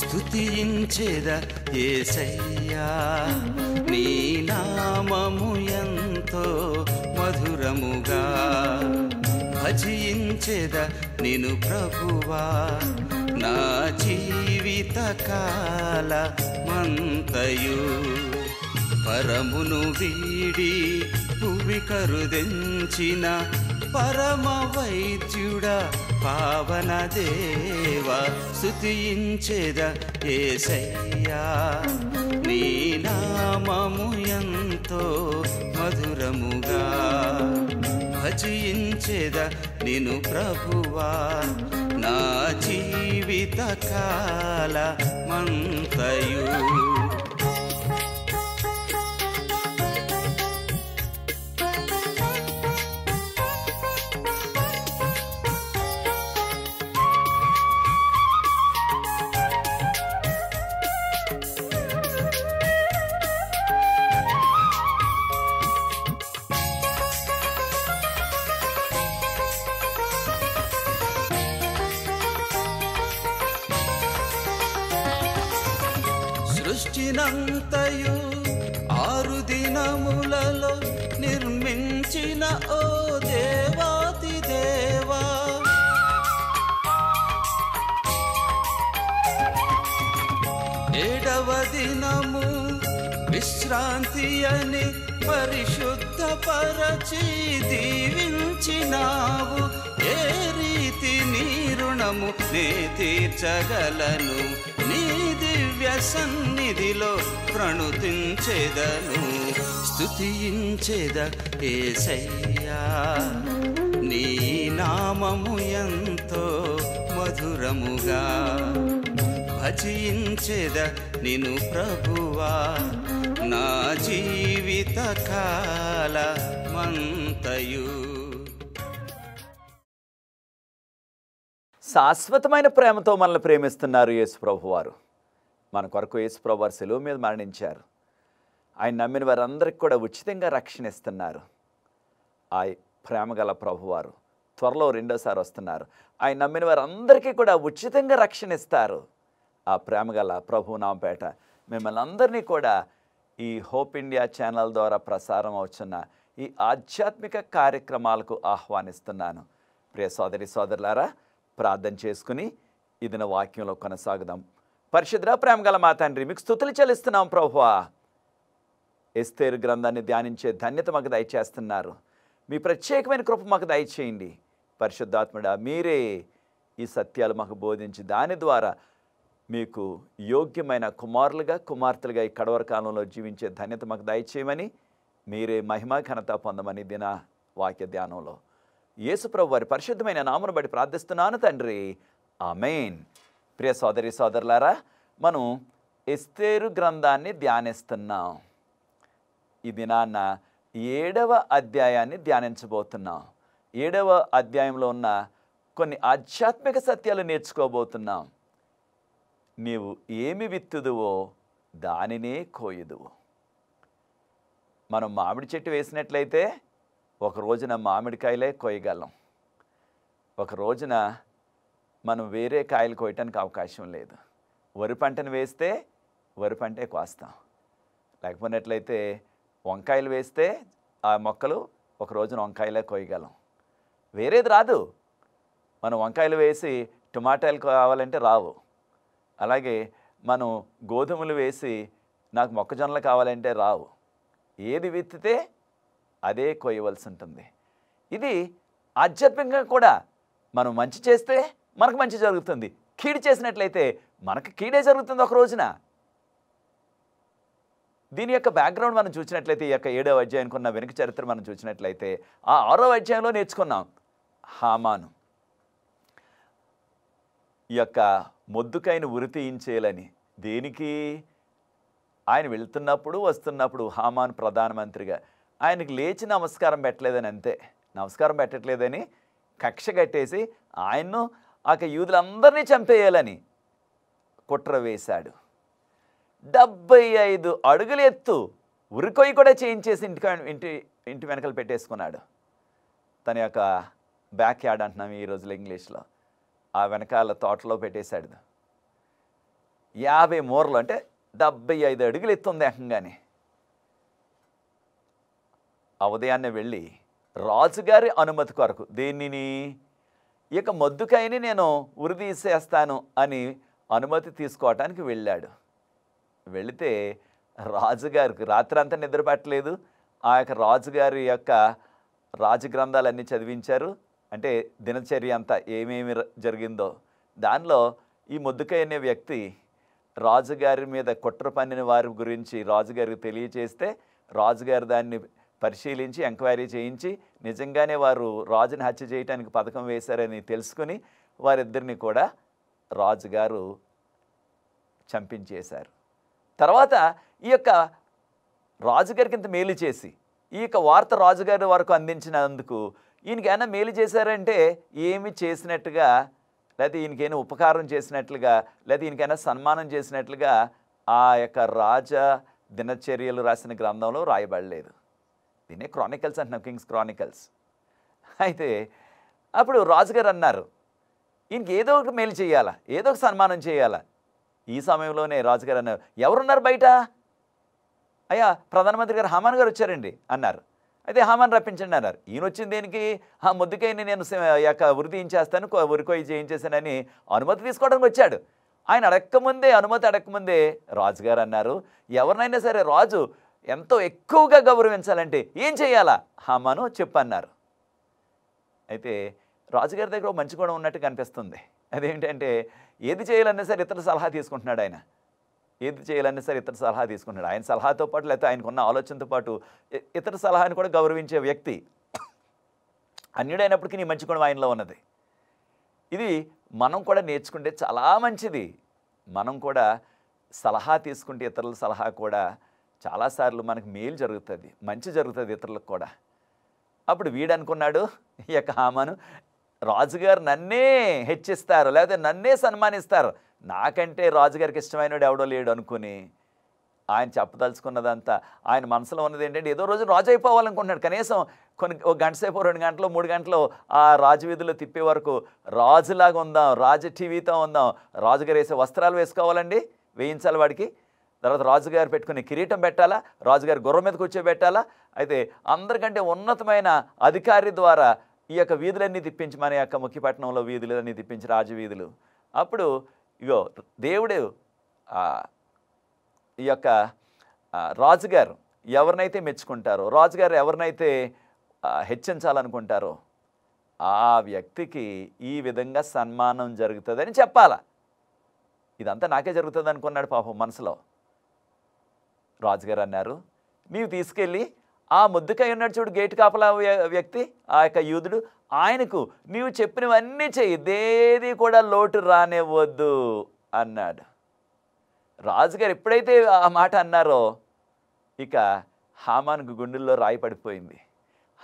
స్తుతించెదా యేసయ్యా నీ నామము ఎంతో మధురముగా భజించెదా నిను ప్రభువా నా జీవితకాలమంతయు పరమును వీడి భూవికరుదెంచిన పరమ వైద్యుడా पावन देवा స్తుతించెదా యేసయ్యా నీ నామము ఎంతో మధురముగా భజించెదా నిను ప్రభువా నా జీవితకాలమంతయు సృష్టినంతయు ఆరు దినములలో నిర్మించిన ఓ దేవాతి దేవా ఏడవ దినము విశ్రాంతి అని పరిశుద్ధపరచి దీవించినావు ఏ రీతి నీ రుణము నే తీర్చగలను నీ దివ్య సన్నిధిలో ప్రణుతించెదను స్తుతించెదా యేసయ్యా నీ నామము ఎంతో మధురముగా భజించెదా నిను ప్రభువా నా జీవితకాలమంతయు శాశ్వతమైన ప్రేమతో మనల్ని ప్రేమిస్తున్నారు యేసు ప్రభువారు. మన కొరకు యేసు ప్రభువారు సెలవు మీద మరణించారు. ఆయన నమ్మిన వారందరికీ కూడా ఉచితంగా రక్షణ ఇస్తున్నారు. ఆ ప్రేమగల ప్రభువారు త్వరలో రెండోసారి వస్తున్నారు. ఆయన నమ్మిన వారందరికీ కూడా ఉచితంగా రక్షణ ఇస్తారు. ఆ ప్రేమగల ప్రభు నామపేట మిమ్మల్ని అందరినీ కూడా ఈ హోప్ ఇండియా ఛానల్ ద్వారా ప్రసారం అవుతున్న ఈ ఆధ్యాత్మిక కార్యక్రమాలకు ఆహ్వానిస్తున్నాను. ప్రియ సోదరి సోదరులారా, ప్రార్థన చేసుకుని ఇదిన వాక్యంలో కొనసాగుదాం. పరిశుద్ధ ప్రేమగల మా తండ్రి, మీకు స్తుతులు చెల్లిస్తున్నాం ప్రభువా. ఎస్తేరు గ్రంథాన్ని ధ్యానించే ధన్యత మాకు దయచేస్తున్నారు. మీ ప్రత్యేకమైన కృప మాకు దయచేయండి. పరిశుద్ధాత్ముడా, మీరే ఈ సత్యాలు మాకు బోధించి దాని ద్వారా మీకు యోగ్యమైన కుమారులుగా కుమార్తెలుగా ఈ కడవర కాలంలో జీవించే ధన్యత మాకు దయచేయమని, మీరే మహిమా ఘనత పొందమని దిన వాక్య ధ్యానంలో యేసుప్రభు వారి పరిశుద్ధమైన నామను బట్టి ప్రార్థిస్తున్నాను తండ్రి, ఆమెన్. ప్రియ సోదరి సోదరులారా, మనం ఎస్తేరు గ్రంథాన్ని ధ్యానిస్తున్నాం. ఈ దినాన్న 7వ అధ్యాయాన్ని ధ్యానించబోతున్నాం. 7వ అధ్యాయంలో ఉన్న కొన్ని ఆధ్యాత్మిక సత్యాలు నేర్చుకోబోతున్నాం. నీవు ఏమి విత్తుదువో దానినే కోయుదువు. మనం మామిడి చెట్టు వేసినట్లయితే ఒక రోజున మామిడికాయలే కోయగలం. ఒక రోజున మనం వేరే కాయలు కోయటానికి అవకాశం లేదు. వరి పంటను వేస్తే వరి పంటే కోస్తాం. లేకపోయినట్లయితే వంకాయలు వేస్తే ఆ మొక్కలు ఒక రోజున వంకాయలే కోయగలం, వేరేది రాదు. మనం వంకాయలు వేసి టొమాటోలు కావాలంటే రావు, అలాగే మనం గోధుమలు వేసి నాకు మొక్కజొన్నలు కావాలంటే రావు. ఏది విత్తితే అదే కోయవలసి ఉంటుంది. ఇది ఆధ్యాత్మికంగా కూడా మనం మంచి చేస్తే మనకు మంచి జరుగుతుంది, కీడు చేసినట్లయితే మనకు కీడే జరుగుతుంది ఒక రోజున. దీని యొక్క బ్యాక్గ్రౌండ్ మనం చూసినట్లయితే, ఈ యొక్క 7వ అధ్యాయానికి ఉన్న వెనుక చరిత్ర మనం చూసినట్లయితే, ఆ 6వ అధ్యాయంలో నేర్చుకున్నాం హామాను ఈ యొక్క మొద్దుకైన ఉరి తీయించేయాలని. దేనికి? ఆయన వెళ్తున్నప్పుడు వస్తున్నప్పుడు హామాను ప్రధానమంత్రిగా ఆయనకు లేచి నమస్కారం పెట్టలేదని, అంతే, నమస్కారం పెట్టట్లేదని కక్ష కట్టేసి ఆయన్ను ఆ యూదులందరినీ చంపేయాలని కుట్ర వేశాడు. 75 అడుగులు ఎత్తు ఉరికొయ్యి కూడా చేయించేసి ఇంటి వెనకలు పెట్టేసుకున్నాడు. తన యొక్క బ్యాక్ యార్డ్ అంటున్నాం ఈ రోజులో ఇంగ్లీష్లో, ఆ వెనకాల తోటలో పెట్టేశాడు. 50 మూరలు అంటే 75 అడుగులు ఎత్తుంది ఏకంగానే. ఆ ఉదయాన్నే వెళ్ళి రాజుగారి అనుమతి కొరకు దీనిని ఇక మొద్దుకైని నేను ఉరి తీసేస్తాను అని అనుమతి తీసుకోవటానికి వెళ్ళాడు. వెళితే రాజుగారికి రాత్రి అంతా నిద్రపట్టలేదు. ఆ యొక్క రాజుగారి యొక్క రాజగ్రంథాలన్నీ చదివించారు, అంటే దినచర్య అంతా ఏమేమి జరిగిందో. దానిలో ఈ మొద్దుకై అనే వ్యక్తి రాజుగారి మీద కుట్ర పన్నిన వారి గురించి రాజుగారికి తెలియచేస్తే, రాజుగారు దాన్ని పరిశీలించి ఎంక్వైరీ చేయించి నిజంగానే వారు రాజుని హత్య చేయడానికి పథకం వేశారని తెలుసుకుని వారిద్దరిని కూడా రాజుగారు చంపించేశారు. తర్వాత ఈ యొక్క రాజుగారికి ఇంత మేలు చేసి ఈ యొక్క వార్త రాజుగారి వరకు అందించినందుకు ఈయనకి ఏమైనా మేలు చేశారంటే ఏమి చేసినట్టుగా, లేకపోతే ఈయనకైనా ఉపకారం చేసినట్లుగా, లేకపోతే ఈయనకైనా సన్మానం చేసినట్లుగా ఆ యొక్క రాజ దినచర్యలు రాసిన గ్రంథంలో రాయబడలేదు. దీన్నే క్రానికల్స్ అంటున్నాం, కింగ్స్ క్రానికల్స్. అయితే అప్పుడు రాజుగారు అన్నారు ఈయనకి ఏదో ఒకటి మేలు చేయాలా, ఏదో ఒక సన్మానం చేయాలా. ఈ సమయంలోనే రాజుగారు అన్నారు, ఎవరున్నారు బయట? అయ్యా ప్రధానమంత్రి గారు హామాన్ గారు వచ్చారండి అన్నారు. అయితే హామాన్ రప్పించండి అన్నారు. ఈయన వచ్చింది దేనికి? ఆ మొద్దుకైని నేను యొక్క ఉరిదించేస్తాను, ఉరికొయ్యి చేయించేశానని అనుమతి తీసుకోవడానికి వచ్చాడు. ఆయన అడక్కముందే, అనుమతి అడక్కముందే రాజుగారు అన్నారు, ఎవరినైనా సరే రాజు ఎంతో ఎక్కువగా గౌరవించాలంటే ఏం చేయాలా హామాను చెప్పన్నారు. అయితే రాజుగారి దగ్గర మంచి గుణం ఉన్నట్టు కనిపిస్తుంది. అదేంటంటే ఏది చేయాలన్నా సరే ఇతర సలహా తీసుకుంటున్నాడు. ఆయన ఏది చేయాలన్నా సరే ఇతర సలహా తీసుకుంటున్నాడు. ఆయన సలహాతో పాటు, లేకపోతే ఆయనకున్న ఆలోచనతో పాటు ఇతర సలహాని కూడా గౌరవించే వ్యక్తి. అన్యుడైనప్పటికీ నీ మంచి గుణం ఆయనలో ఉన్నది. ఇది మనం కూడా నేర్చుకుంటే చాలా మంచిది. మనం కూడా సలహా తీసుకుంటే ఇతరుల సలహా కూడా చాలాసార్లు మనకు మేలు జరుగుతుంది, మంచి జరుగుతుంది ఇతరులకు కూడా. అప్పుడు వీడు అనుకున్నాడు ఈ యొక్క హామాను, రాజుగారు నన్నే హెచ్చిస్తారు, లేకపోతే నన్నే సన్మానిస్తారు, నాకంటే రాజుగారికి ఇష్టమైనడు ఎవడో లేడు అనుకుని ఆయన చెప్పదలుచుకున్నదంతా ఆయన మనసులో ఉన్నది ఏంటంటే ఏదో రోజు రాజు అయిపోవాలనుకుంటున్నాడు. కనీసం కొన్ని ఒక గంట సేపు, 2 గంటలు, 3 గంటలు ఆ రాజు వీధుల్లో తిప్పే వరకు రాజులాగా ఉందాం, రాజు టీవీతో ఉందాం. రాజుగారు వేసే వస్త్రాలు వేసుకోవాలండి, వేయించాలి వాడికి. తర్వాత రాజుగారు పెట్టుకునే కిరీటం పెట్టాలా, రాజుగారు గుర్రం మీద కూర్చోబెట్టాలా. అయితే అందరికంటే ఉన్నతమైన అధికారి ద్వారా ఈ యొక్క వీధులన్నీ తిప్పించి, మన యొక్క ముఖ్యపట్నంలో వీధులన్నీ తిప్పించి రాజు వీధులు. అప్పుడు ఇగో దేవుడు ఈ యొక్క రాజుగారు ఎవరినైతే మెచ్చుకుంటారో, రాజుగారు ఎవరినైతే హెచ్చించాలనుకుంటారో ఆ వ్యక్తికి ఈ విధంగా సన్మానం జరుగుతుందని చెప్పాలా. ఇదంతా నాకే జరుగుతుంది అనుకున్నాడు పాపం మనసులో. రాజుగారు అన్నారు, నీవు తీసుకెళ్ళి ఆ ముద్దుకై ఉన్నాడు చూడు గేటు కాపలా వ్యక్తి, ఆ యొక్క యూదుడు, ఆయనకు నీవు చెప్పినవన్నీ చెయ్యి, దేది కూడా లోటు రానివ్వద్దు అన్నాడు. రాజుగారు ఎప్పుడైతే ఆ మాట అన్నారో ఇక హామానుకు గుండెల్లో రాయి పడిపోయింది.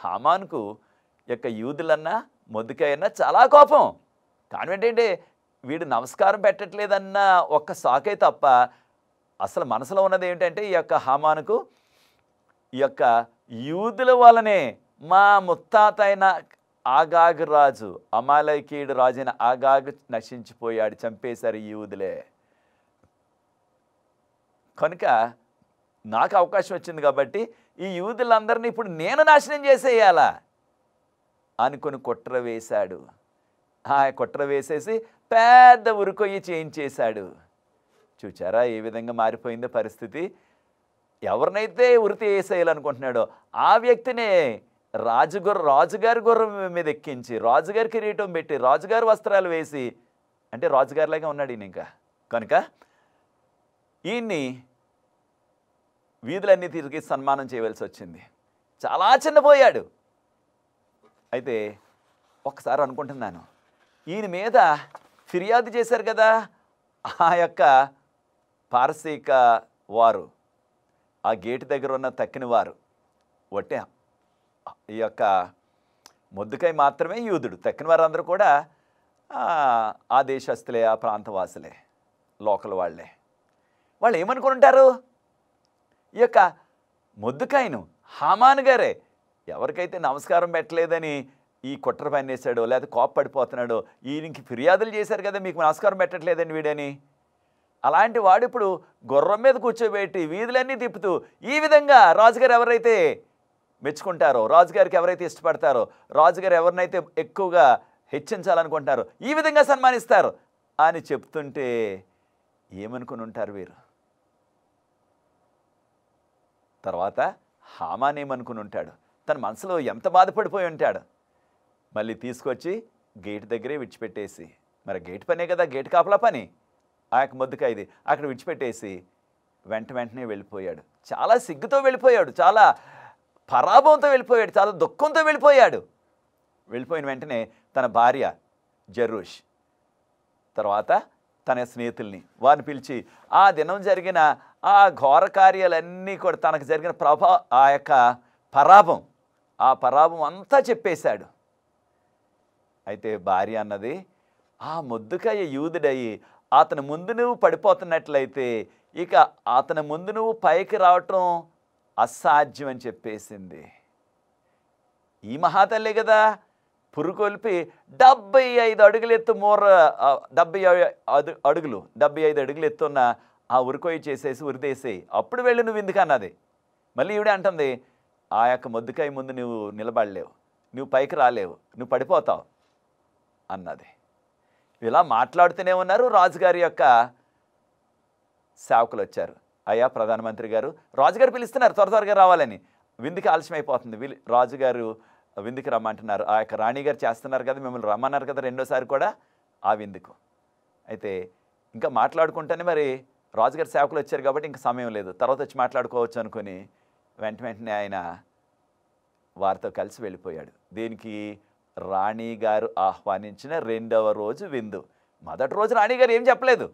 హామానుకు యొక్క యూదులన్నా మొద్దుకైనా చాలా కోపం. కారణం ఏంటంటే వీడు నమస్కారం పెట్టట్లేదన్న ఒక్క సాకే తప్ప అసలు మనసులో ఉన్నది ఏమిటంటే ఈ యొక్క హామానుకు ఈ యొక్క యూదుల వలనే మా ముత్తాత అయిన ఆగాగు రాజు, అమాలకీయుడు రాజైన ఆగాగు నశించిపోయాడు, చంపేశారు యూదులే. కనుక నాకు అవకాశం వచ్చింది కాబట్టి ఈ యూదులందర్ని ఇప్పుడు నేను నాశనం చేసేయాలా అనుకొని కుట్ర వేశాడు. ఆ కుట్ర వేసేసి పెద్ద ఉరుకొయ్యి చేయించేశాడు. చూచారా ఏ విధంగా మారిపోయిందో పరిస్థితి. ఎవరినైతే ఉరితి వేసేయాలనుకుంటున్నాడో ఆ వ్యక్తినే రాజుగారి గుర్రం మీద ఎక్కించి రాజుగారికి కిరీటం పెట్టి రాజుగారి వస్త్రాలు వేసి, అంటే రాజుగారిలాగా ఉన్నాడు ఈయన. ఇంకా కనుక ఈయన్ని వీధులన్నీ తిరిగి సన్మానం చేయవలసి వచ్చింది. చాలా చిన్నపోయాడు. అయితే ఒకసారి అనుకుంటున్నాను, ఈయన మీద ఫిర్యాదు చేశారు కదా ఆ యొక్క పారసీక వారు, ఆ గేటు దగ్గర ఉన్న తక్కిన వారు. ఒట్టే ఈ యొక్క ముద్దుకై మాత్రమే యూదుడు, తక్కిన వారందరూ కూడా ఆ దేశస్తులే, ఆ ప్రాంతవాసులే, లోకల్ వాళ్ళే. వాళ్ళు ఏమనుకుని ఉంటారు, ఈ యొక్క ముద్దుకాయను హామాన్ గారే ఎవరికైతే నమస్కారం పెట్టలేదని ఈ కుట్ర పనిచేశాడో లేదా కోప్పడిపోతున్నాడో, ఈయనకి ఫిర్యాదులు చేశారు కదా మీకు నమస్కారం పెట్టట్లేదని వీడని, అలాంటి వాడు ఇప్పుడు గుర్రం మీద కూర్చోబెట్టి వీధులన్నీ తిప్పుతూ ఈ విధంగా రాజుగారు ఎవరైతే మెచ్చుకుంటారో, రాజుగారికి ఎవరైతే ఇష్టపడతారో, రాజుగారు ఎవరినైతే ఎక్కువగా హెచ్చించాలనుకుంటున్నారో ఈ విధంగా సన్మానిస్తారు అని చెప్తుంటే ఏమనుకుని ఉంటారు వీరు. తర్వాత హామాన్ ఏమనుకుని ఉంటాడు, తన మనసులో ఎంత బాధపడిపోయి ఉంటాడు. మళ్ళీ తీసుకొచ్చి గేటు దగ్గరే విడిచిపెట్టేసి, మరి గేటు పనే కదా, గేటు కాపలా పని ఆ యొక్క ముద్దుక ఇది, అక్కడ విడిచిపెట్టేసి వెంటనే వెళ్ళిపోయాడు. చాలా సిగ్గుతో వెళ్ళిపోయాడు, చాలా పరాభవంతో వెళ్ళిపోయాడు, చాలా దుఃఖంతో వెళ్ళిపోయాడు. వెళ్ళిపోయిన వెంటనే తన భార్య జరూష్, తర్వాత తన స్నేహితుల్ని వారిని పిలిచి ఆ దినం జరిగిన ఆ ఘోర కార్యాలన్నీ కూడా, తనకు జరిగిన ఆ యొక్క పరాభం, ఆ పరాభం అంతా చెప్పేశాడు. అయితే భార్య అన్నది, ఆ ముద్దుకాయ యూదుడయ్యి అతని ముందు నువ్వు పడిపోతున్నట్లయితే ఇక అతని ముందు నువ్వు పైకి రావటం అసాధ్యం అని చెప్పేసింది. ఈ మహాతల్లే కదా పురుకొల్పి 75 అడుగులు ఎత్తు మూర 70 అడుగులు 75 అడుగులు ఎత్తున్న ఆ ఉరికొయ్య చేసేసి ఉరిదేసేయి, అప్పుడు వెళ్ళి నువ్వు ఎందుకన్నది. మళ్ళీ ఈవిడే అంటుంది, ఆ యొక్క ముద్దుకాయ ముందు నువ్వు నిలబడలేవు, నువ్వు పైకి రాలేవు, నువ్వు పడిపోతావు అన్నది. ఇలా మాట్లాడుతూనే ఉన్నారు. రాజుగారి యొక్క సేవకులు వచ్చారు. అయ్యా ప్రధానమంత్రి గారు, రాజుగారు పిలుస్తున్నారు త్వర త్వరగా రావాలని, విందుకి ఆలస్యమైపోతుంది, రాజుగారు విందుకి రమ్మంటున్నారు, ఆ యొక్క రాణిగారు చేస్తున్నారు కదా, మిమ్మల్ని రమ్మన్నారు కదా రెండోసారి కూడా ఆ విందుకు. అయితే ఇంకా మాట్లాడుకుంటేనే మరి రాజుగారి సేవకులు వచ్చారు కాబట్టి ఇంకా సమయం లేదు, తర్వాత వచ్చి మాట్లాడుకోవచ్చు అనుకుని వెంటనే ఆయన వారితో కలిసి వెళ్ళిపోయాడు. దీనికి రాణిగారు ఆహ్వానించిన రెండవ రోజు విందు. మొదటి రోజు రాణిగారు ఏం చెప్పలేదు,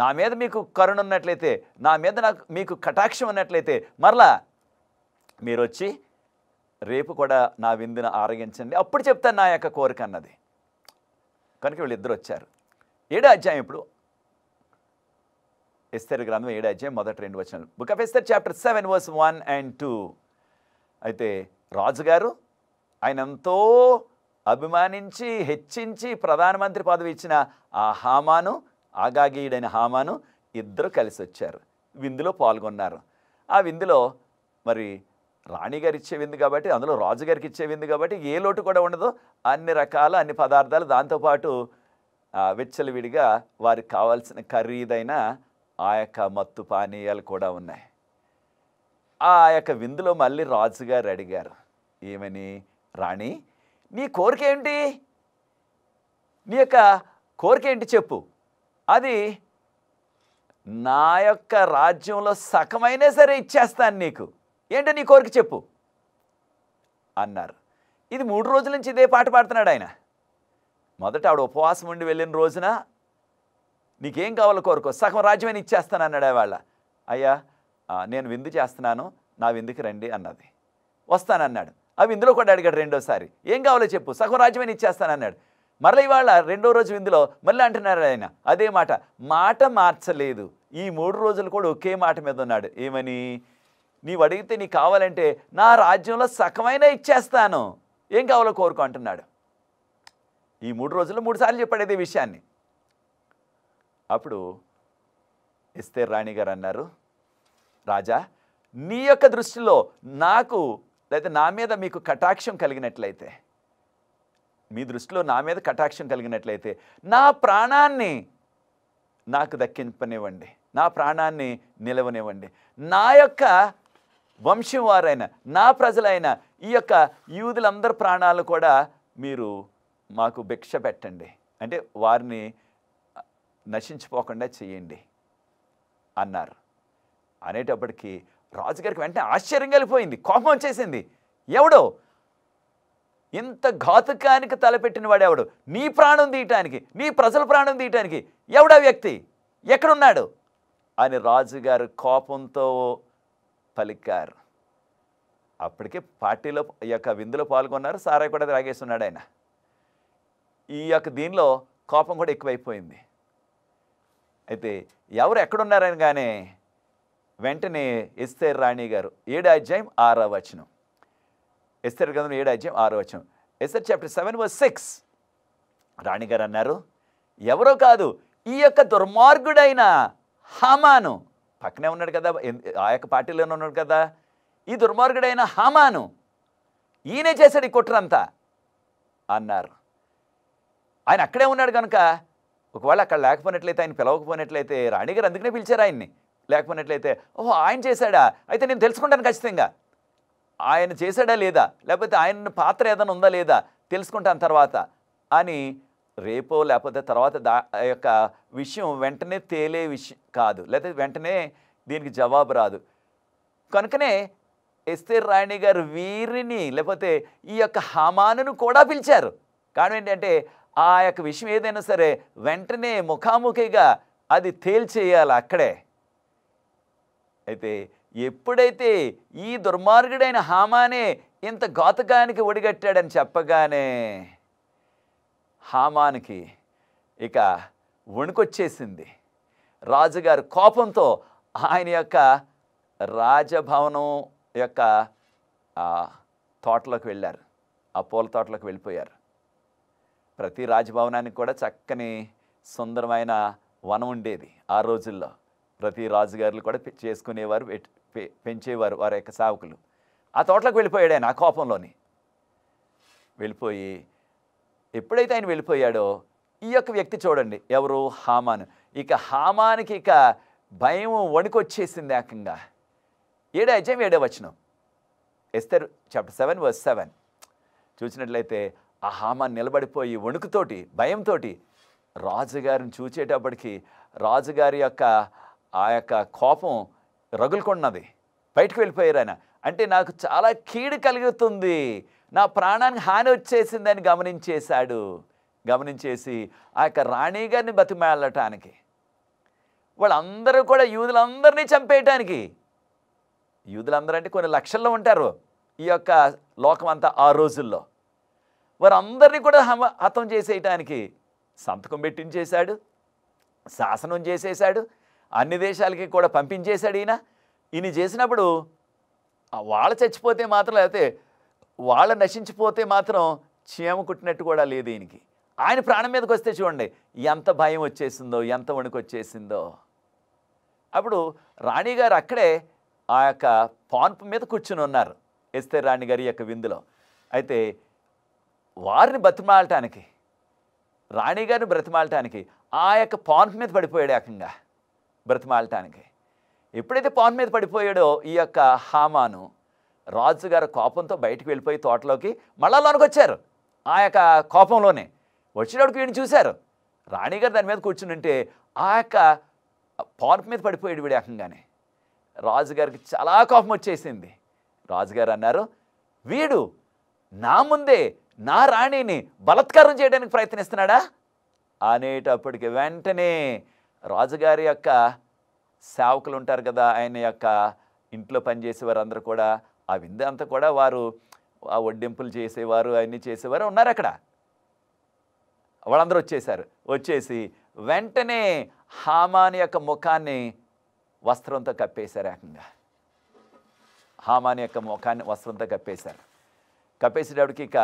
నా మీద మీకు కరుణ ఉన్నట్లయితే, నా మీద మీకు కటాక్షం ఉన్నట్లయితే మరలా మీరు వచ్చి రేపు కూడా నా విందును ఆరగించండి, అప్పుడు చెప్తాను నా యొక్క కోరిక అన్నది. కనుక వీళ్ళిద్దరు వచ్చారు. 7వ అధ్యాయం ఇప్పుడు ఎస్తేరు గ్రంథం 7వ అధ్యాయం మొదటి 2 వచనాలు, book of Esther chapter 7 verse 1 and 2. అయితే రాజుగారు ఆయన ఎంతో అభిమానించి హెచ్చించి ప్రధానమంత్రి పదవి ఇచ్చిన ఆ హామాను, ఆగాగీయుడైన హామాను ఇద్దరు కలిసి వచ్చారు, విందులో పాల్గొన్నారు. ఆ విందులో మరి రాణిగారు ఇచ్చే విందు కాబట్టి, అందులో రాజుగారికి ఇచ్చే విందు కాబట్టి ఏ లోటు కూడా ఉండదు. అన్ని రకాల అన్ని పదార్థాలు, దాంతోపాటు విచ్చలవిడిగా వారికి కావాల్సిన ఖరీదైన ఆ యొక్క మత్తు పానీయాలు కూడా ఉన్నాయి. ఆ యొక్క విందులో మళ్ళీ రాజుగారు అడిగారు, ఏమని, రాణి నీ కోరిక ఏంటి, నీ యొక్క కోరిక ఏంటి చెప్పు, అది నా యొక్క రాజ్యంలో సగమైనా సరే ఇచ్చేస్తాను, నీకు ఏంటో నీ కోరిక చెప్పు అన్నారు. ఇది 3 రోజుల నుంచి ఇదే పాట పాడుతున్నాడు ఆయన. మొదట ఆవిడ ఉపవాసం ఉండి వెళ్ళిన రోజున నీకేం కావాలో కోరుకో, సగం రాజ్యమైన ఇచ్చేస్తాను అన్నాడు. వాళ్ళ అయ్యా నేను విందు చేస్తున్నాను, నా విందుకి రండి అన్నది. వస్తానన్నాడు. అవి ఇందులో కూడా అడిగాడు రెండోసారి, ఏం కావాలో చెప్పు, సగం రాజ్యమైన ఇచ్చేస్తానన్నాడు. మరలా ఇవాళ రెండో రోజు విందులో మళ్ళీ అంటున్నారు ఆయన అదే మాట మార్చలేదు. ఈ 3 రోజులు కూడా ఒకే మాట మీద ఉన్నాడు, ఏమని, నీవు అడిగితే నీకు కావాలంటే నా రాజ్యంలో సగమైనా ఇచ్చేస్తాను, ఏం కావాలో కోరుకో అంటున్నాడు. ఈ 3 రోజులు 3 సార్లు చెప్పాడు ఇదే విషయాన్ని. అప్పుడు ఎస్తేర్ రాణి గారు అన్నారు, రాజా నీ యొక్క దృష్టిలో నాకు లేదా నా మీద మీకు కటాక్షం కలిగినట్లయితే మీ దృష్టిలో నా మీద కటాక్షం కలిగినట్లయితే నా ప్రాణాన్ని నాకు దక్కింపనివ్వండి నా ప్రాణాన్ని నిలవనివ్వండి నా యొక్క వంశం వారైన నా ప్రజలైన ఈ యొక్క యూదులందరి ప్రాణాలు కూడా మీరు మాకు భిక్ష పెట్టండి అంటే వారిని నశించిపోకుండా చేయండి అన్నారు అనేటప్పటికీ రాజుగారికి వెంటనే ఆశ్చర్యం కలిగిపోయింది కోపం వచ్చేసింది ఎవడో ఇంత ఘాతుకానికి తలపెట్టిన వాడు ఎవడు నీ ప్రాణం తీయటానికి నీ ప్రజల ప్రాణం తీయటానికి ఎవడా వ్యక్తి ఎక్కడున్నాడు అని రాజుగారు కోపంతో పలికారు అప్పటికే పార్టీలో ఈ యొక్క విందులో పాల్గొన్నారు సారాయి కూడా త్రాగేస్తున్నాడు ఆయన ఈ యొక్క దీనిలో కోపం కూడా ఎక్కువైపోయింది అయితే ఎవరు ఎక్కడున్నారనగానే వెంటనే ఎస్తేర్ రాణి గారు 7వ అధ్యాయం 6వ వచనం ఎస్తేర్ గ్రంథం 7వ అధ్యాయం 6వ వచనం ఎస్తేర్ చాప్టర్ 7 verse 6 రాణి గారు అన్నారు ఎవరో కాదు ఈ యొక్క దుర్మార్గుడైన హామాను పక్కనే ఉన్నాడు కదా ఆ యొక్క పార్టీలోనే ఉన్నాడు కదా ఈ దుర్మార్గుడైన హామాను ఈయనే చేశాడు ఈ కుట్రంతా అన్నారు ఆయన అక్కడే ఉన్నాడు కనుక ఒకవేళ అక్కడ లేకపోయినట్లయితే ఆయన పిలవకపోయినట్లయితే రాణిగారు అందుకనే పిలిచారు ఆయన్ని లేకపోయినట్లయితే ఓహో ఆయన చేశాడా అయితే నేను తెలుసుకుంటాను ఖచ్చితంగా ఆయన చేశాడా లేదా లేకపోతే ఆయన పాత్ర ఏదైనా ఉందా లేదా తెలుసుకుంటాను తర్వాత అని రేపో లేకపోతే తర్వాత దా యొక్క విషయం వెంటనే తేలే విషయం కాదు లేకపోతే వెంటనే దీనికి జవాబు రాదు కనుకనే ఎస్తేర్ రాణి గారు వీరిని లేకపోతే ఈ యొక్క హామానును కూడా పిలిచారు కారణం ఏంటంటే ఆ యొక్క విషయం ఏదైనా సరే వెంటనే ముఖాముఖిగా అది తేల్చేయాలి అక్కడే అయితే ఎప్పుడైతే ఈ దుర్మార్గుడైన హామానే ఇంత ఘాతకానికి ఒడిగట్టాడని చెప్పగానే హామానికి ఇక వణుకొచ్చేసింది రాజుగారు కోపంతో ఆయన యొక్క రాజభవనం యొక్క తోటలోకి వెళ్ళారు ఆ పూల తోటలోకి వెళ్ళిపోయారు ప్రతి రాజభవనానికి కూడా చక్కని సుందరమైన వనం ఉండేది ఆ రోజుల్లో ప్రతి రాజుగారులు కూడా చేసుకునేవారు పెంచేవారు వారి యొక్క సావుకులు ఆ తోటలోకి వెళ్ళిపోయాడు ఆయన ఆ కోపంలోని వెళ్ళిపోయి ఎప్పుడైతే ఆయన వెళ్ళిపోయాడో ఈ యొక్క వ్యక్తి చూడండి ఎవరు హామాను ఇక హామానికి ఇక భయం వణుకొచ్చేసింది ఏకంగా 7వ అధ్యాయం 7వ వచనం ఎస్తేర్ చాప్టర్ 7 verse 7 చూసినట్లయితే ఆ హామాన్ నిలబడిపోయి వణుకుతోటి భయంతో రాజుగారిని చూచేటప్పటికి రాజుగారి యొక్క ఆ యొక్క కోపం రగులుకున్నది బయటకు వెళ్ళిపోయారు ఆయన అంటే నాకు చాలా కీడు కలుగుతుంది నా ప్రాణానికి హాని వచ్చేసిందని గమనించేసి ఆ యొక్క రాణి గారిని బతిమాలటానికి వాళ్ళందరూ కూడా యూదులందరినీ చంపేయటానికి యూదులందరూ అంటే కొన్ని లక్షల్లో ఉంటారు ఈ యొక్క లోకం అంతా ఆ రోజుల్లో వారందరినీ కూడా హతం చేసేయటానికి సంతకం పెట్టించేశాడు శాసనం చేసేశాడు అన్ని దేశాలకి కూడా పంపించేశాడు ఈయన చేసినప్పుడు వాళ్ళ చచ్చిపోతే మాత్రం లేకపోతే వాళ్ళ నశించిపోతే మాత్రం చీమ కుట్టినట్టు కూడా లేదు ఈయనకి ఆయన ప్రాణం మీదకి వస్తే చూడండి ఎంత భయం వచ్చేసిందో ఎంత వణుకు వచ్చేసిందో అప్పుడు రాణిగారు అక్కడే ఆ యొక్క పాన్పు మీద కూర్చుని ఉన్నారు ఎస్తేర్ రాణిగారి యొక్క విందులో అయితే వారిని బ్రతిమాలటానికి రాణిగారిని బ్రతిమాలటానికి ఆ యొక్క పాన్పు మీద పడిపోయాడు ఏకంగా బ్రతిమాలటానికి ఎప్పుడైతే పాన్ మీద పడిపోయాడో ఈ యొక్క హామాను రాజుగారు కోపంతో బయటకు వెళ్ళిపోయి తోటలోకి మళ్ళా లోనికి వచ్చారు ఆ యొక్క కోపంలోనే వచ్చినప్పుడు వీడిని చూశారు రాణిగారు దాని మీద కూర్చుని ఉంటే ఆ యొక్క పాన్ మీద పడిపోయాడు వీడి ఏకంగానే రాజుగారికి చాలా కోపం వచ్చేసింది రాజుగారు అన్నారు వీడు నా ముందే నా రాణిని బలత్కారం చేయడానికి ప్రయత్నిస్తున్నాడా అనేటప్పటికి వెంటనే రాజుగారి యొక్క సేవకులు ఉంటారు కదా ఆయన యొక్క ఇంట్లో పనిచేసే వారందరూ కూడా ఆ విందు అంతా కూడా వారు ఆ వడ్డింపులు చేసేవారు అవన్నీ చేసేవారు ఉన్నారు అక్కడ వాళ్ళందరూ వచ్చేసి వెంటనే హామాన్ యొక్క ముఖాన్ని వస్త్రంతో కప్పేశారు ఏకంగా హామాన్ యొక్క ముఖాన్ని వస్త్రంతో కప్పేసేటప్పటికి ఇక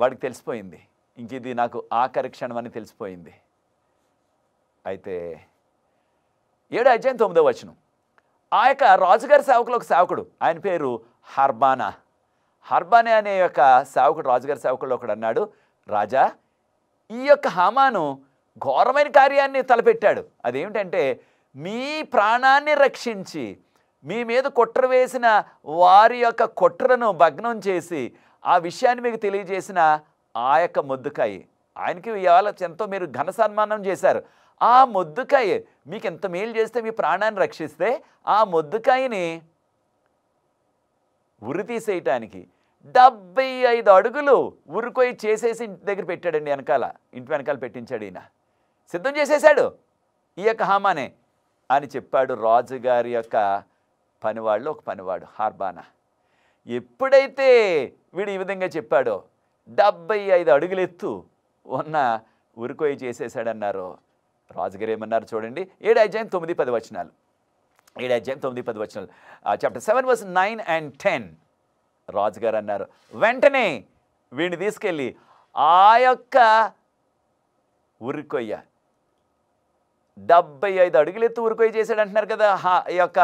వాడికి తెలిసిపోయింది ఇంక ఇది నాకు ఆఖరి క్షణం అని తెలిసిపోయింది అయితే 7వ అధ్యాయం 9వ వచనం ఆయక రాజుగారి సేవకులు ఒక సేవకుడు ఆయన పేరు హర్బానా. హర్బానా అనే ఒక సేవకుడు రాజుగారి సేవకుల్లో ఒకడు అన్నాడు, రాజా ఈ యొక్క హామాను ఘోరమైన కార్యాన్ని తలపెట్టాడు. అదేమిటంటే మీ ప్రాణాన్ని రక్షించి మీ మీద కుట్ర వేసిన వారి యొక్క కుట్రను భగ్నం చేసి ఆ విషయాన్ని మీకు తెలియజేసిన ఆ యొక్క ముద్దుకాయి, ఆయనకి ఇవాళ ఎంతో మీరు ఘన సన్మానం చేశారు. ఆ ముద్దుకాయ మీకు ఎంత మేలు చేస్తే మీ ప్రాణాన్ని రక్షిస్తే ఆ ముద్దుకాయని ఉరి తీసేయటానికి 75 అడుగులు ఉరికొయి చేసేసి ఇంటి దగ్గర పెట్టాడండి. వెనకాల ఇంటి వెనకాల పెట్టించాడు, ఈయన సిద్ధం చేసేసాడు ఈ యొక్క హామానే అని చెప్పాడు రాజుగారి యొక్క పనివాళ్ళు ఒక పనివాడు హర్బానా. ఎప్పుడైతే వీడు ఈ విధంగా చెప్పాడో 75 అడుగులు ఎత్తు ఉన్న ఉరికొయి చేసేసాడన్నారు. రాజుగారు ఏమన్నారు చూడండి, 7:9-10 వచనాలు, 7:9-10 వచనాలు, chapter 7 verse 9 and 10. రాజుగారు అన్నారు, వెంటనే వీడిని తీసుకెళ్ళి ఆ యొక్క ఉరికొయ్య 75 అడుగులు ఎత్తు ఉరికొయ్య చేశాడు అంటున్నారు కదా, ఈ యొక్క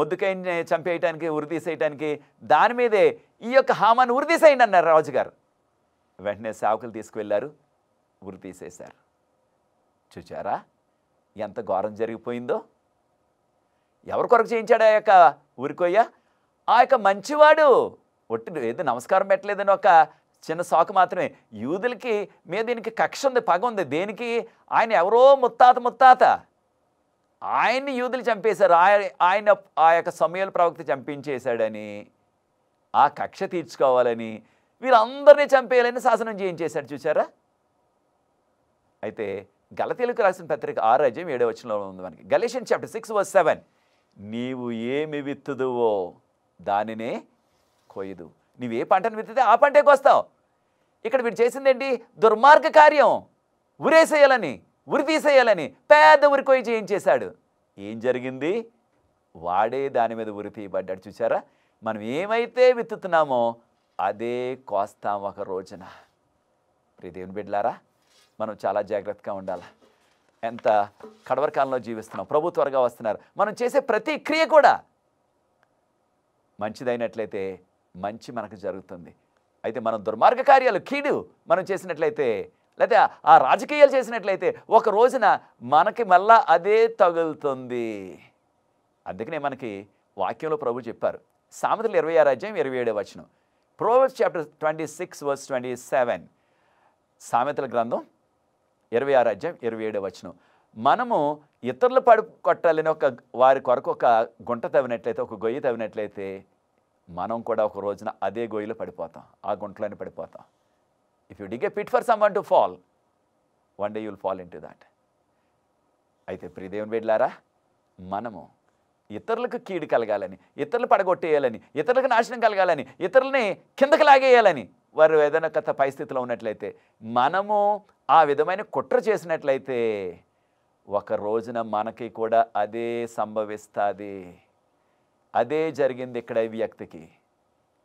ముద్దుకాయని చంపేయటానికి ఉరి తీసేయటానికి, దాని మీదే ఈ యొక్క హామాను ఉరి తీసేయండి అన్నారు రాజుగారు. వెంటనే సేవకులు తీసుకువెళ్ళారు, ఉరి తీసేశారు. చూచారా ఎంత ఘోరం జరిగిపోయిందో. ఎవరి కొరకు చేయించాడు ఆ యొక్క ఉరికొయ్య? ఆ యొక్క మంచివాడు, ఒట్టి ఏదో నమస్కారం పెట్టలేదని ఒక చిన్న సాకు మాత్రమే. యూదులకి మీద దీనికి కక్ష ఉంది, పగ ఉంది. దేనికి? ఆయన ఎవరో ముత్తాత ఆయన్ని యూదులు చంపేశారు, ఆయన ఆ యొక్క సమయాల ప్రవక్త చంపించేశాడని, ఆ కక్ష తీర్చుకోవాలని వీరందరినీ చంపేయాలని శాసనం చేయించేశాడు. చూసారా? అయితే గలతీలకు రాసిన పత్రిక 6:7 ఉంది మనకి. గలేషియన్ chapter 6 verse 7, నీవు ఏమి విత్తుదువో దానినే కొయ్యదు, నీవే పంటను విత్తితే ఆ పంటే కోస్తావు. ఇక్కడ వీడు చేసిందేంటి? దుర్మార్గ కార్యం, ఉరేసేయాలని ఉరి తీసేయాలని పెద్ద ఉరి కొయ్య చేయించేశాడు. ఏం జరిగింది? వాడే దాని మీద ఉరి తీయబడ్డాడు. చూసారా? మనం ఏమైతే విత్తుతున్నామో అదే కోస్తాం ఒక రోజున. ప్రియదేవుని బిడ్డలారా, మనం చాలా జాగ్రత్తగా ఉండాలి. ఎంత కడవరకాలంలో జీవిస్తున్నాం, ప్రభు త్వరగా వస్తున్నారు. మనం చేసే ప్రతి క్రియ కూడా మంచిదైనట్లయితే మంచి మనకు జరుగుతుంది. అయితే మనం దుర్మార్గ కార్యాలు, కీడు మనం చేసినట్లయితే, లేకపోతే ఆ రాజకీయాలు చేసినట్లయితే, ఒక రోజున మనకి మళ్ళా అదే తగులుతుంది. అందుకనే మనకి వాక్యంలో ప్రభు చెప్పారు, సామెతలు 26:27, ప్రోవర్బ్స్ chapter 26 verse 27, సామెతల గ్రంథం 26:27. మనము ఇతరులు పడు కొట్టాలని ఒక వారి కొరకు ఒక గుంట తవ్వినట్లయితే, ఒక గొయ్యి తవ్వినట్లయితే, మనం కూడా ఒక రోజున అదే గొయ్యిలో పడిపోతాం, ఆ గుంటలోనే పడిపోతాం. If you dig a pit for someone to fall, one day you will fall in to that. అయితే ప్రియదేవుని బిడ్డలారా, మనము ఇతరులకు కీడు కలగాలని, ఇతరులు పడగొట్టేయాలని, ఇతరులకు నాశనం కలగాలని, ఇతరులని కిందకు లాగేయాలని వారు ఏదైనా కథ పరిస్థితిలో ఉన్నట్లయితే, మనము ఆ విధమైన కుట్ర చేసినట్లయితే, ఒక రోజున మనకి కూడా అదే సంభవిస్తుంది. అదే జరిగింది ఇక్కడ ఈ వ్యక్తికి.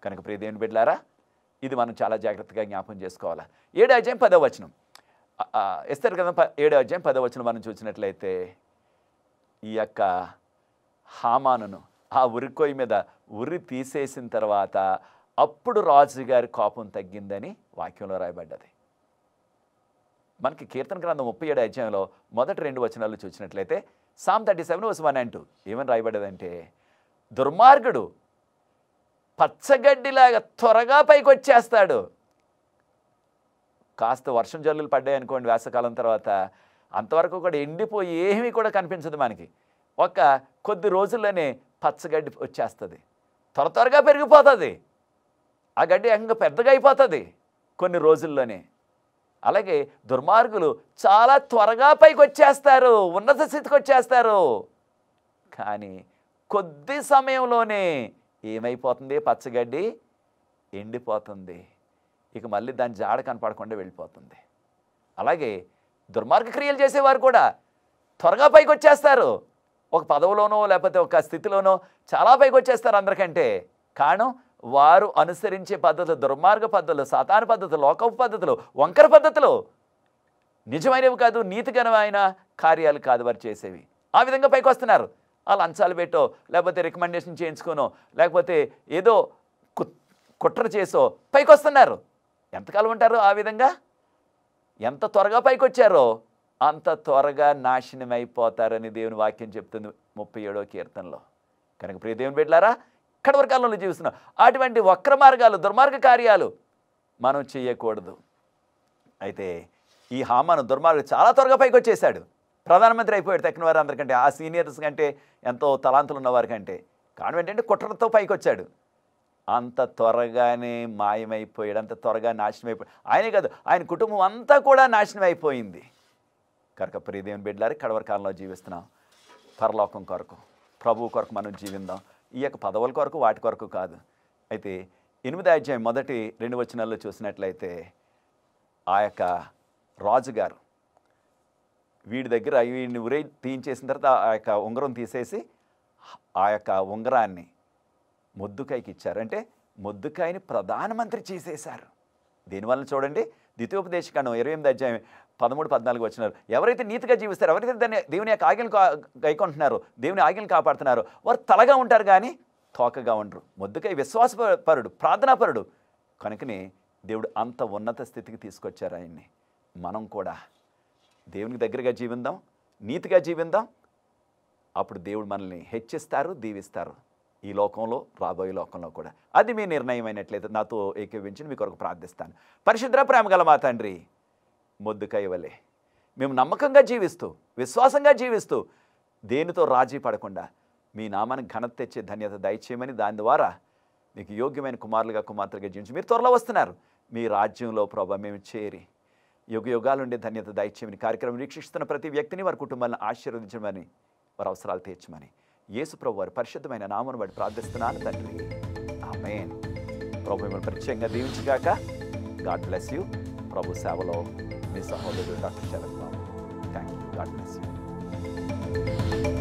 కనుక ప్రియదేవుని బిడ్డలారా, ఇది మనం చాలా జాగ్రత్తగా జ్ఞాపం చేసుకోవాలి. 7:10, ఎస్తేరు కదా 7:10 మనం చూసినట్లయితే, ఈ యొక్క హామానును ఆ ఉరికొయ్య మీద ఉరి తీసేసిన తర్వాత అప్పుడు రాజుగారి కోపం తగ్గిందని వాక్యంలో రాయబడ్డది. మనకి కీర్తన గ్రంథం 37 మొదటి 2 వచనాలు చూసినట్లయితే, Psalm 37 verse 1 and 2 ఏమని రాయబడ్డదంటే, దుర్మార్గుడు పచ్చగడ్డిలాగా త్వరగా పైకి వచ్చేస్తాడు. కాస్త వర్షం జల్లులు పడ్డాయనుకోండి వేసవకాలం తర్వాత, అంతవరకు కూడా ఎండిపోయి ఏమీ కూడా కనిపించదు మనకి. ఒక కొద్ది రోజుల్లోనే పచ్చగడ్డి వచ్చేస్తుంది, త్వర త్వరగా పెరిగిపోతుంది, ఆ గడ్డి ఏకంగా పెద్దగా అయిపోతుంది కొన్ని రోజుల్లోనే. అలాగే దుర్మార్గులు చాలా త్వరగా పైకి వచ్చేస్తారు, ఉన్నత స్థితికి వచ్చేస్తారు. కానీ కొద్ది సమయంలోనే ఏమైపోతుంది? పచ్చగడ్డి ఎండిపోతుంది, ఇక మళ్ళీ దాని జాడ కనపడకుండా వెళ్ళిపోతుంది. అలాగే దుర్మార్గ క్రియలు చేసేవారు కూడా త్వరగా పైకి వచ్చేస్తారు, ఒక పదవిలోనో లేకపోతే ఒక స్థితిలోనో చాలా పైకి వచ్చేస్తారు అందరికంటే. కారణం, వారు అనుసరించే పద్ధతులు దుర్మార్గ పద్ధతులు, సాతాను పద్ధతులు, లోకపు పద్ధతులు, వంకర పద్ధతులు, నిజమైనవి కాదు, నీతిగణమైన కార్యాలు కాదు వారు చేసేవి. ఆ విధంగా పైకి వస్తున్నారు. లంచాలు పెట్టో లేకపోతే రికమెండేషన్ చేయించుకోనో లేకపోతే ఏదో కుట్ర చేసో పైకి వస్తున్నారు. ఎంతకాలం ఉంటారు ఆ విధంగా? ఎంత త్వరగా పైకి వచ్చారో అంత త్వరగా నాశనం అయిపోతారని దేవుని వాక్యం చెప్తుంది 37వ కీర్తనలో. కనుక ప్రియ దేవుని బిడ్డలారా, కడవర కాలంలో జీవిస్తున్నాం. అటువంటి వక్ర మార్గాలు, దుర్మార్గ కార్యాలు మనం చేయకూడదు. అయితే ఈ హామాను దుర్మార్గుడు చాలా త్వరగా పైకి వచ్చేసాడు, ప్రధానమంత్రి అయిపోయాడు. తక్కిన వారు అందరికంటే, ఆ సీనియర్స్ కంటే, ఎంతో తలాంతులు ఉన్నవారి కంటే, కారణం ఏంటంటే కుట్రతో పైకి వచ్చాడు. అంత త్వరగానే మాయమైపోయాడు, అంత త్వరగా నాశనం అయిపోయాడు. ఆయనే కాదు, ఆయన కుటుంబం అంతా కూడా నాశనం అయిపోయింది. కనుక ప్రియ దేవుని బిడ్డలారా, కడవర కాలంలో జీవిస్తున్నాం. పరలోకం కొరకు, ప్రభువు కొరకు మనం జీవిందాం. ఈ యొక్క పదవుల కొరకు, వాటి కొరకు కాదు. అయితే 8వ అధ్యాయం మొదటి 2 వచనాల్లో చూసినట్లయితే, ఆ యొక్క రాజుగారు వీడి దగ్గర వీడిని ఉరి తీయించేసిన తర్వాత ఆ యొక్క ఉంగరం తీసేసి ఆ యొక్క ఉంగరాన్ని ముద్దుకాయకి ఇచ్చారు. అంటే ముద్దుకాయని ప్రధానమంత్రి చేసేశారు. దీనివల్ల చూడండి, 2వ ఉపదేశకాండం 28వ అధ్యాయం 13-14 వచనాలు, ఎవరైతే నీతిగా జీవిస్తారో, ఎవరైతే దేవుని యొక్క ఆజ్ఞలు గైకొంటున్నారో, దేవుని ఆజ్ఞలు కాపాడుతున్నారో, వారు తలగా ఉంటారు కానీ తోకగా ఉండరు. ముద్దుకై విశ్వాసపరుడు, ప్రార్థనాపరుడు, కనుకనే దేవుడు అంత ఉన్నత స్థితికి తీసుకొచ్చారు ఆయన్ని. మనం కూడా దేవునికి దగ్గరగా జీవిందాం, నీతిగా జీవిందాం. అప్పుడు దేవుడు మనల్ని హెచ్చిస్తారు, దీవిస్తారు, ఈ లోకంలో, రాబోయే లోకంలో కూడా. అది మీ నిర్ణయం అయినట్లయితే నాతో ఏకీవించి మీ కొరకు ప్రార్థిస్తాను. పరిశుద్ధ ప్రేమ గల మా తండ్రి, ముద్దుకాయ వలె మేము నమ్మకంగా జీవిస్తూ, విశ్వాసంగా జీవిస్తూ, దేనితో రాజీ పడకుండా మీ నామాన్ని ఘనత తెచ్చే ధన్యత దయచేయమని, దాని ద్వారా మీకు యోగ్యమైన కుమారులుగా, కుమార్తెలుగా జీవించి మీరు త్వరలో వస్తున్నారు. మీ రాజ్యంలో ప్రభు మేము చేరి యుగయుగాలు ఉండే ధన్యత దయచేయమని, కార్యక్రమం వీక్షిస్తున్న ప్రతి వ్యక్తిని, వారి కుటుంబాలను ఆశీర్వదించమని, వారి అవసరాలు తీర్చమని, యేసు ప్రభువు వారి పరిశుద్ధమైన నామమును బట్టి ప్రార్థిస్తున్నాను తండ్రి. ఆమేన్. ప్రభు మిమ్మల్ని ప్రత్యేకంగా దీవించుగాక. God bless you. ప్రభు సేవలో మీ సహోదరుడు doctor Sarath Babu. Thank you. God bless you.